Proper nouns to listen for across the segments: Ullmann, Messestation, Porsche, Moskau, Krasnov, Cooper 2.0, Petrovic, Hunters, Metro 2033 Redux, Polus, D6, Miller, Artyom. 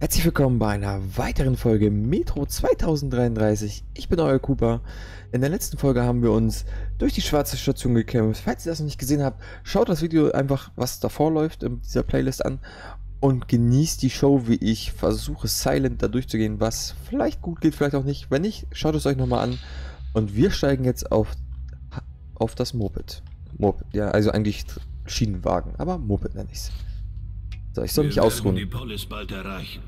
Herzlich willkommen bei einer weiteren Folge Metro 2033. Ich bin euer Cooper. In der letzten Folge haben wir uns durch die schwarze Station gekämpft. Falls ihr das noch nicht gesehen habt, schaut das Video einfach, was davor läuft, in dieser Playlist an und genießt die Show, wie ich versuche, silent da durchzugehen, was vielleicht gut geht, vielleicht auch nicht. Wenn nicht, schaut es euch nochmal an. Und wir steigen jetzt auf das Moped. Moped, ja, also eigentlich Schienenwagen, aber Moped nenne ich es. So, ich soll mich ausruhen. Wir werden die Polus bald erreichen.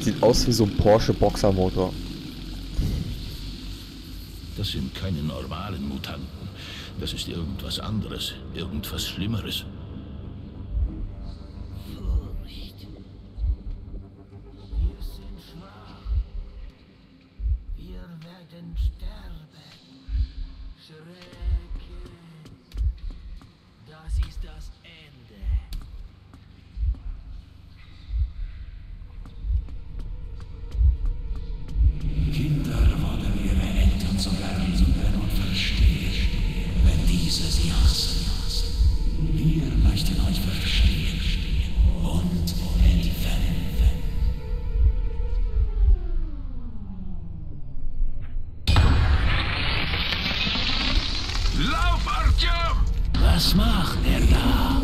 Sieht aus wie so ein Porsche Boxermotor. Das sind keine normalen Mutanten. Das ist irgendwas anderes, irgendwas Schlimmeres. Was macht er da?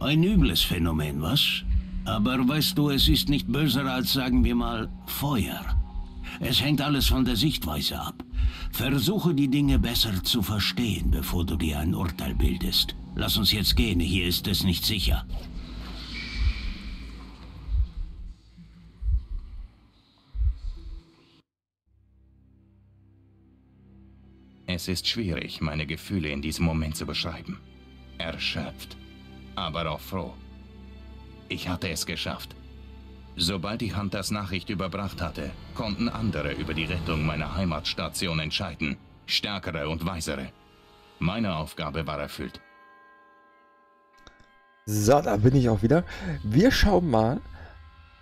Ein übles Phänomen, was? Aber weißt du, es ist nicht böser als, sagen wir mal, Feuer. Es hängt alles von der Sichtweise ab. Versuche die Dinge besser zu verstehen, bevor du dir ein Urteil bildest. Lass uns jetzt gehen, hier ist es nicht sicher. Es ist schwierig, meine Gefühle in diesem Moment zu beschreiben. Erschöpft, aber auch froh. Ich hatte es geschafft. Sobald die Hunters Nachricht überbracht hatte, konnten andere über die Rettung meiner Heimatstation entscheiden. Stärkere und weisere. Meine Aufgabe war erfüllt. So, da bin ich auch wieder. Wir schauen mal,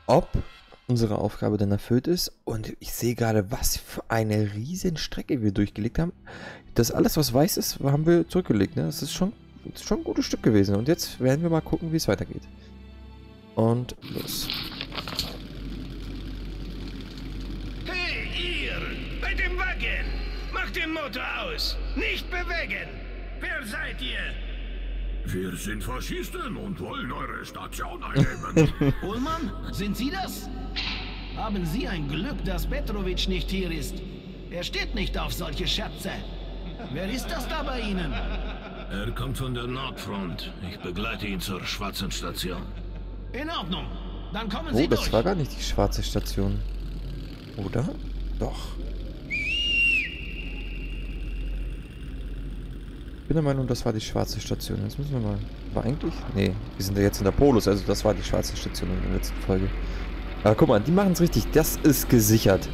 ob unsere Aufgabe dann erfüllt ist, und ich sehe gerade, was für eine riesen Strecke wir durchgelegt haben. Das alles, was weiß ist, haben wir zurückgelegt, ne? Das ist schon ein gutes Stück gewesen, und jetzt werden wir mal gucken, wie es weitergeht. Und los. Hey ihr, bei dem Wagen! Macht den Motor aus! Nicht bewegen! Wer seid ihr? Wir sind Faschisten und wollen eure Station einnehmen. Ullmann, sind Sie das? Haben Sie ein Glück, dass Petrovic nicht hier ist? Er steht nicht auf solche Scherze. Wer ist das da bei Ihnen? Er kommt von der Nordfront. Ich begleite ihn zur schwarzen Station. In Ordnung. Dann kommen Sie durch. Oh, das war gar nicht die schwarze Station. Oder? Doch. Ich bin der Meinung, das war die schwarze Station. Jetzt müssen wir mal... War eigentlich? Nee, wir sind ja jetzt in der Polus, also das war die schwarze Station in der letzten Folge. Aber guck mal, die machen es richtig. Das ist gesichert.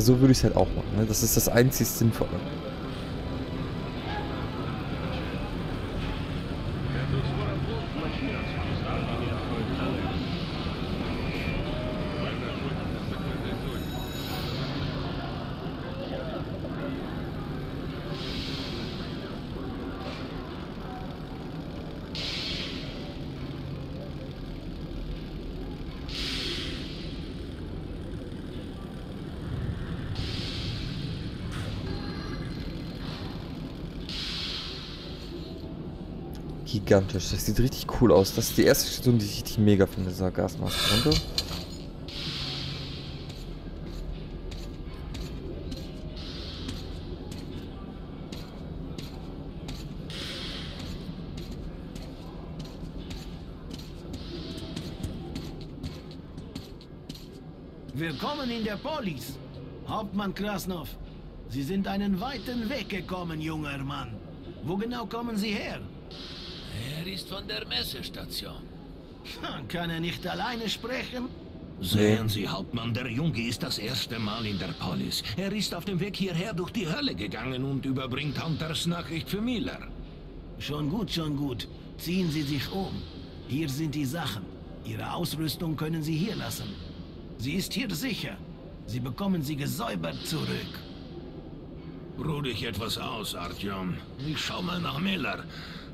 Also so würde ich es halt auch machen. Ne? Das ist das einzig Sinnvolle. Gigantisch, das sieht richtig cool aus. Das ist die erste Station, die ich richtig mega finde, dieser Garsmasske. Willkommen in der Polizei, Hauptmann Krasnov. Sie sind einen weiten Weg gekommen, junger Mann. Wo genau kommen Sie her? Er ist von der Messestation. Kann er nicht alleine sprechen? Sehen Sie, Hauptmann, der Junge ist das erste Mal in der Polus. Er ist auf dem Weg hierher durch die Hölle gegangen und überbringt Hunters Nachricht für Miller. Schon gut, schon gut. Ziehen Sie sich um. Hier sind die Sachen. Ihre Ausrüstung können Sie hier lassen. Sie ist hier sicher. Sie bekommen sie gesäubert zurück. Ruh dich etwas aus, Artyom. Ich schau mal nach Miller.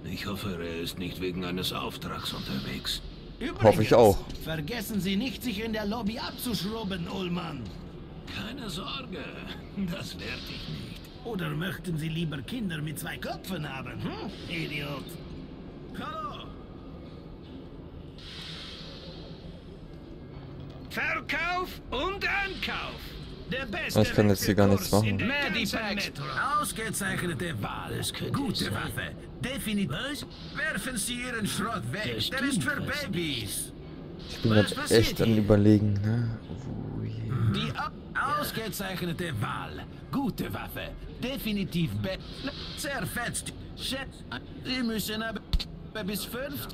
Ich hoffe, er ist nicht wegen eines Auftrags unterwegs. Übrigens, hoffe ich auch. Vergessen Sie nicht, sich in der Lobby abzuschrubben, Ullmann. Keine Sorge, das werde ich nicht. Oder möchten Sie lieber Kinder mit zwei Köpfen haben, hm? Idiot. Hallo. Verkauf und Ankauf. Der beste. Ich kann jetzt hier gar nichts machen. Ausgezeichnete Wahl. Gute sein. Waffe. Definitiv. Werfen Sie Ihren Schrott weg. Der ist für Babys. Ich bin jetzt echt am Überlegen, ne? Oh, yeah. Die ausgezeichnete Wahl. Gute Waffe. Definitiv. Zerfetzt. Sie müssen aber bis 5.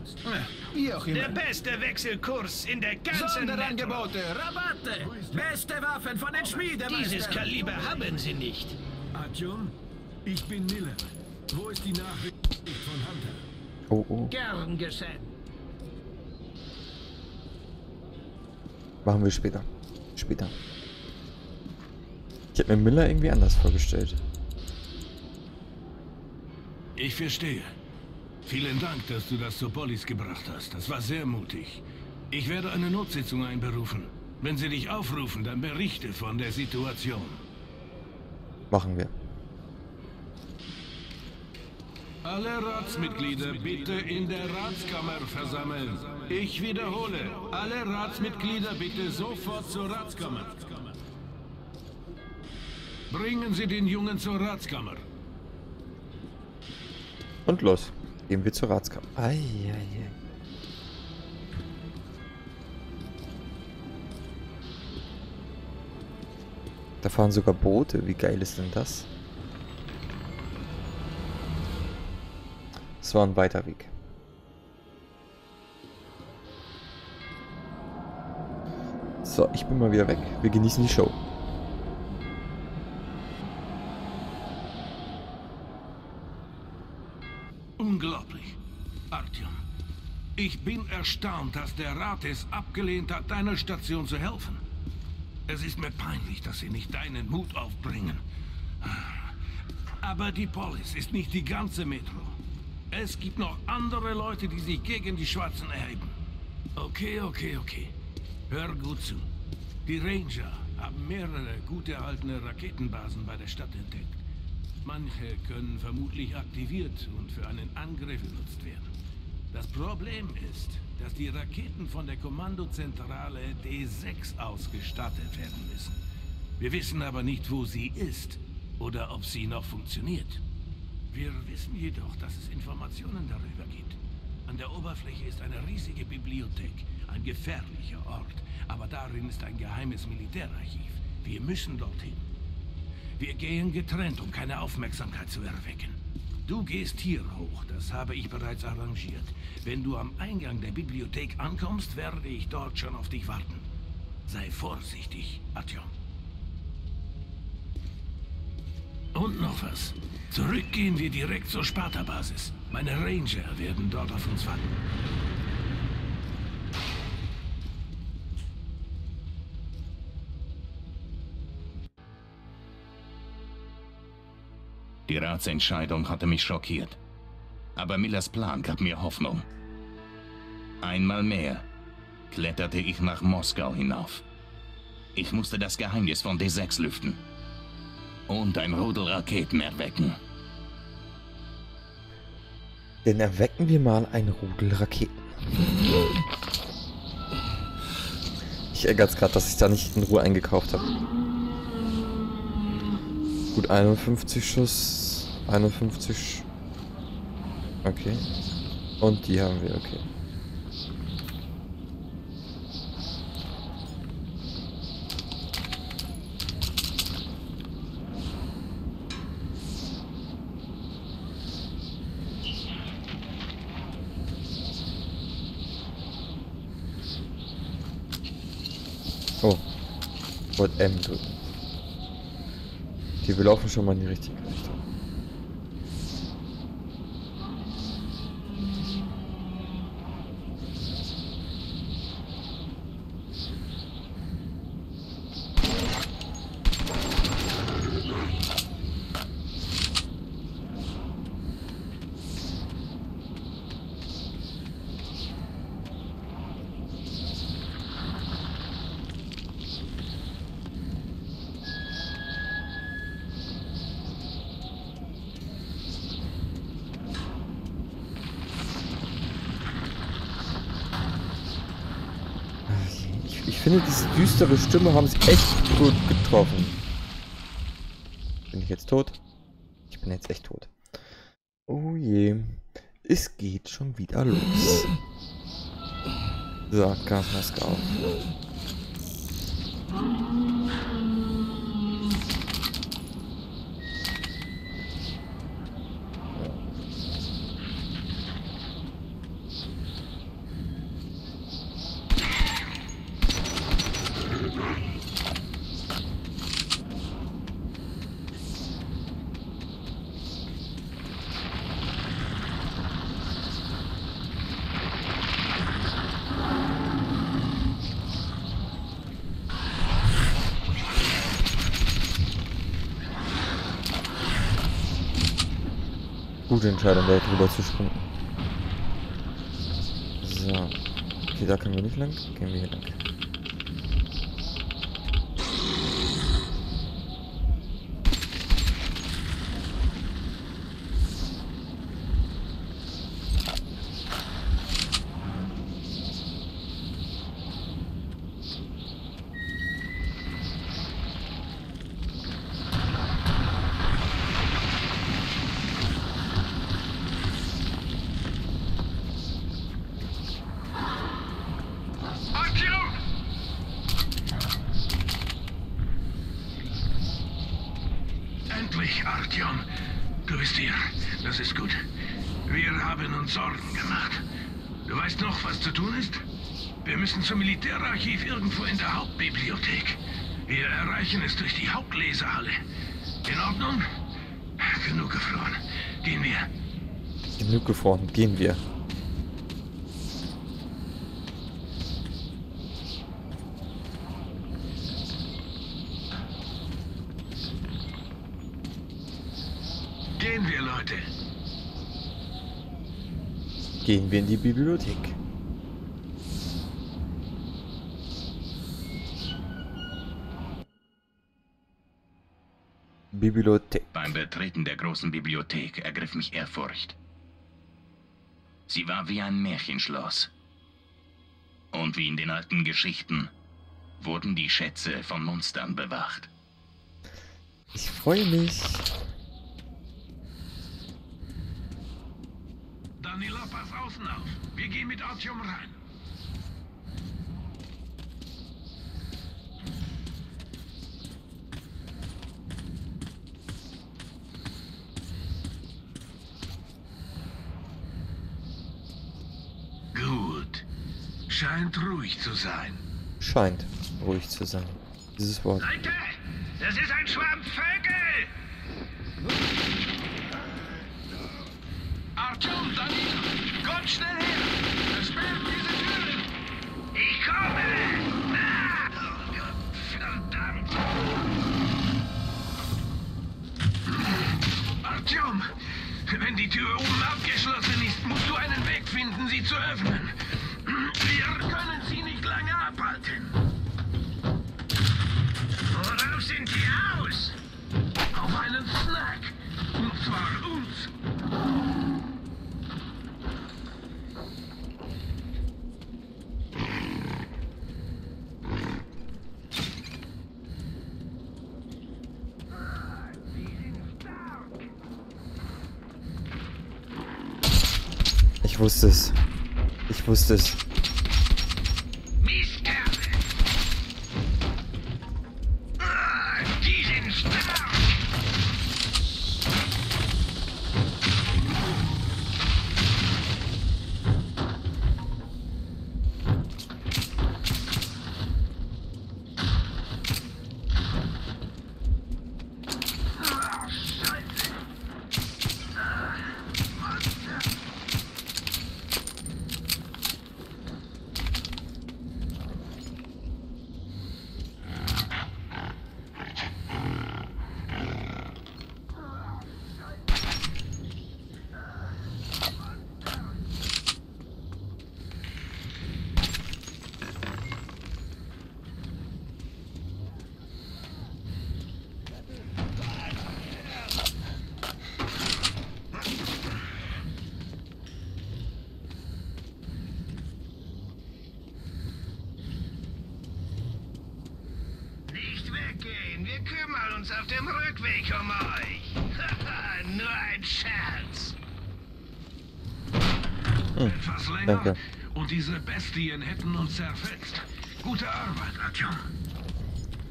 Wie auch immer. Der beste Wechselkurs in der ganzen Sonderangebote, Rabatte, beste Waffen von den Schmieden. Dieses Kaliber haben Sie nicht. Artyom, ich bin Miller. Wo ist die Nachricht von Hunter? Oh, oh. Gern geschehen. Machen wir später. Später. Ich habe mir Miller irgendwie anders vorgestellt. Ich verstehe. Vielen Dank, dass du das zur Polizei gebracht hast. Das war sehr mutig. Ich werde eine Notsitzung einberufen. Wenn sie dich aufrufen, dann berichte von der Situation. Machen wir. Alle Ratsmitglieder bitte in der Ratskammer versammeln. Ich wiederhole, alle Ratsmitglieder bitte sofort zur Ratskammer. Bringen Sie den Jungen zur Ratskammer. Und los. Gehen wir zur Ratskammer. Ai, ai, ai. Da fahren sogar Boote. Wie geil ist denn das? Das war ein weiter Weg. So, ich bin mal wieder weg. Wir genießen die Show. Unglaublich. Artyom, ich bin erstaunt, dass der Rat es abgelehnt hat, deiner Station zu helfen. Es ist mir peinlich, dass sie nicht deinen Mut aufbringen. Aber die Polis ist nicht die ganze Metro. Es gibt noch andere Leute, die sich gegen die Schwarzen erheben. Okay, okay, okay. Hör gut zu. Die Ranger haben mehrere gut erhaltene Raketenbasen bei der Stadt entdeckt. Manche können vermutlich aktiviert und für einen Angriff genutzt werden. Das Problem ist, dass die Raketen von der Kommandozentrale D6 ausgestattet werden müssen. Wir wissen aber nicht, wo sie ist oder ob sie noch funktioniert. Wir wissen jedoch, dass es Informationen darüber gibt. An der Oberfläche ist eine riesige Bibliothek, ein gefährlicher Ort, aber darin ist ein geheimes Militärarchiv. Wir müssen dorthin. Wir gehen getrennt, um keine Aufmerksamkeit zu erwecken. Du gehst hier hoch, das habe ich bereits arrangiert. Wenn du am Eingang der Bibliothek ankommst, werde ich dort schon auf dich warten. Sei vorsichtig, Artyom. Und noch was. Zurückgehen wir direkt zur Sparta-Basis. Meine Ranger werden dort auf uns warten. Die Ratsentscheidung hatte mich schockiert. Aber Millers Plan gab mir Hoffnung. Einmal mehr kletterte ich nach Moskau hinauf. Ich musste das Geheimnis von D6 lüften. Und ein Rudel Raketen erwecken. Dann erwecken wir mal ein Rudel Raketen. Ich ärgere es gerade, dass ich da nicht in Ruhe eingekauft habe. Gut, 51 Schuss, 51. Okay. Und die haben wir, okay. Oh. Wollte M drücken. Okay, wir laufen schon mal in die richtige Richtung. Ich finde, diese düstere Stimme haben sie echt gut getroffen. Bin ich jetzt tot? Ich bin jetzt echt tot. Oh je. Es geht schon wieder los. So, Garsmasske auf. Gute Entscheidung, da drüber zu springen. So. Okay, da können wir nicht lang. Gehen wir hier lang. Artyom, du bist hier. Das ist gut. Wir haben uns Sorgen gemacht. Du weißt noch, was zu tun ist? Wir müssen zum Militärarchiv irgendwo in der Hauptbibliothek. Wir erreichen es durch die Hauptlesehalle. In Ordnung? Genug gefroren. Gehen wir. Genug gefroren. Gehen wir. Gehen wir in die Bibliothek. Beim Betreten der großen Bibliothek ergriff mich Ehrfurcht. Sie war wie ein Märchenschloss. Und wie in den alten Geschichten wurden die Schätze von Monstern bewacht. Ich freue mich. Danila, pass außen auf. Wir gehen mit Artyom rein. Gut. Scheint ruhig zu sein. Scheint ruhig zu sein. Dieses Wort. Leute, das ist ein Schwarm Vögel! Artyom, Danilo, kommt schnell her! Versperren diese Türen! Ich komme! Ah! Verdammt! Artyom, wenn die Tür oben abgeschlossen ist, musst du einen Weg finden, sie zu öffnen. Wir können sie nicht lange abhalten. Worauf sind sie aus? Auf einen Snack. Und zwar uns. Ich wusste es. Ich wusste es. mal uns auf dem Rückweg um euch. Haha, nur ein Scherz. Etwas länger. Danke. Und diese Bestien hätten uns zerfetzt. Gute Arbeit, Artyom.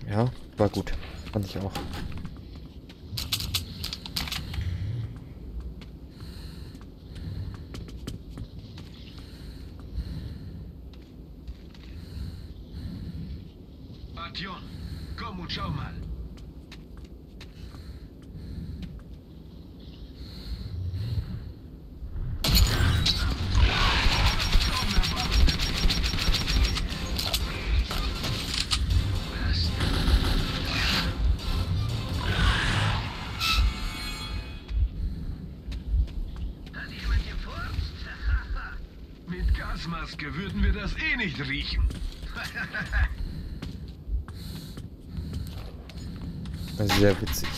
Ja, war gut. Fand ich auch. Artyom, komm und schau mal. Garsmaske würden wir das eh nicht riechen. Sehr witzig.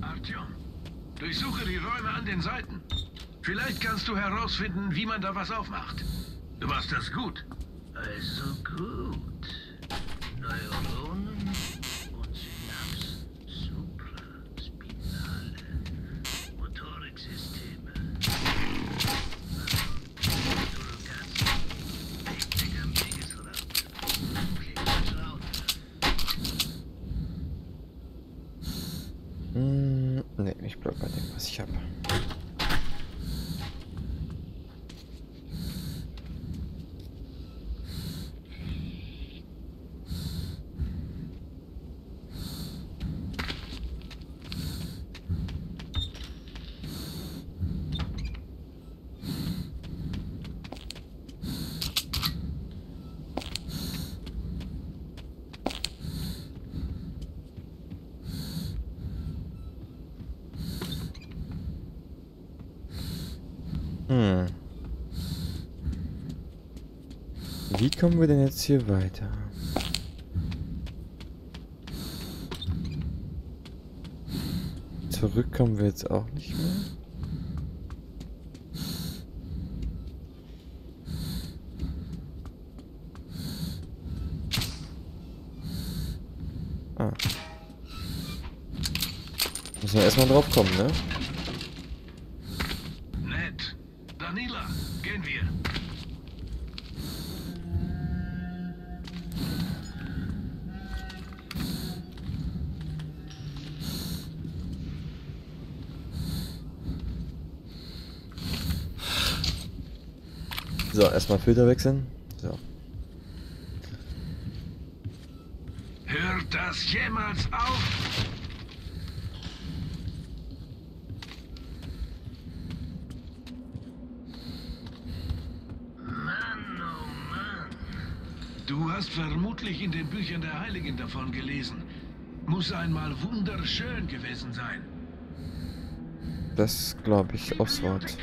Artyom, durchsuche die Räume an den Seiten. Vielleicht kannst du herausfinden, wie man da was aufmacht. Du machst das gut. Also gut. Neuronen. Ne, ich bleib bei dem, was ich habe. Wie kommen wir denn jetzt hier weiter? Zurück kommen wir jetzt auch nicht mehr. Ah. Müssen wir erstmal drauf kommen, ne? So, erstmal Filter wechseln. So. Hört das jemals auf? Mann, oh Mann. Du hast vermutlich in den Büchern der Heiligen davon gelesen. Muss einmal wunderschön gewesen sein. Das glaube ich aufs Wort.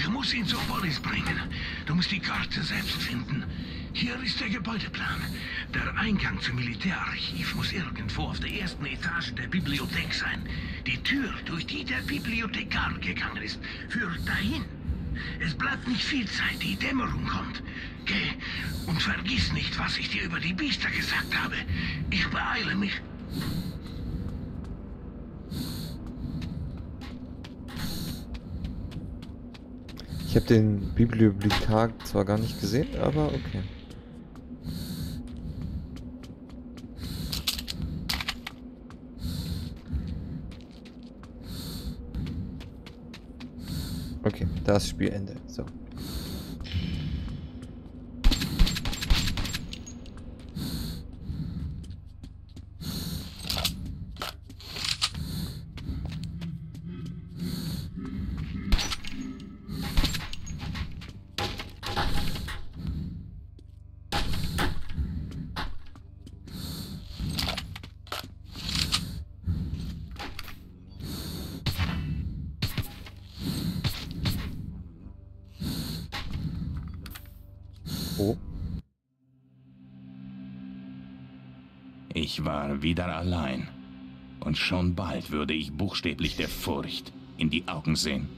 Ich muss ihn zu Polus bringen. Du musst die Karte selbst finden. Hier ist der Gebäudeplan. Der Eingang zum Militärarchiv muss irgendwo auf der ersten Etage der Bibliothek sein. Die Tür, durch die der Bibliothekar gegangen ist, führt dahin. Es bleibt nicht viel Zeit, die Dämmerung kommt. Geh und vergiss nicht, was ich dir über die Biester gesagt habe. Ich beeile mich. Ich habe den Bibliothekar zwar gar nicht gesehen, aber okay. Okay, das Spielende. So. Oh. Ich war wieder allein. Und schon bald würde ich buchstäblich der Furcht in die Augen sehen.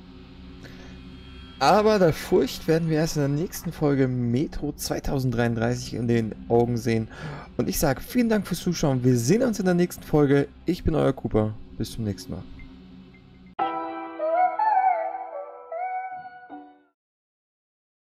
Aber der Furcht werden wir erst in der nächsten Folge Metro 2033 in den Augen sehen. Und ich sage vielen Dank fürs Zuschauen. Wir sehen uns in der nächsten Folge. Ich bin euer Cooper. Bis zum nächsten Mal.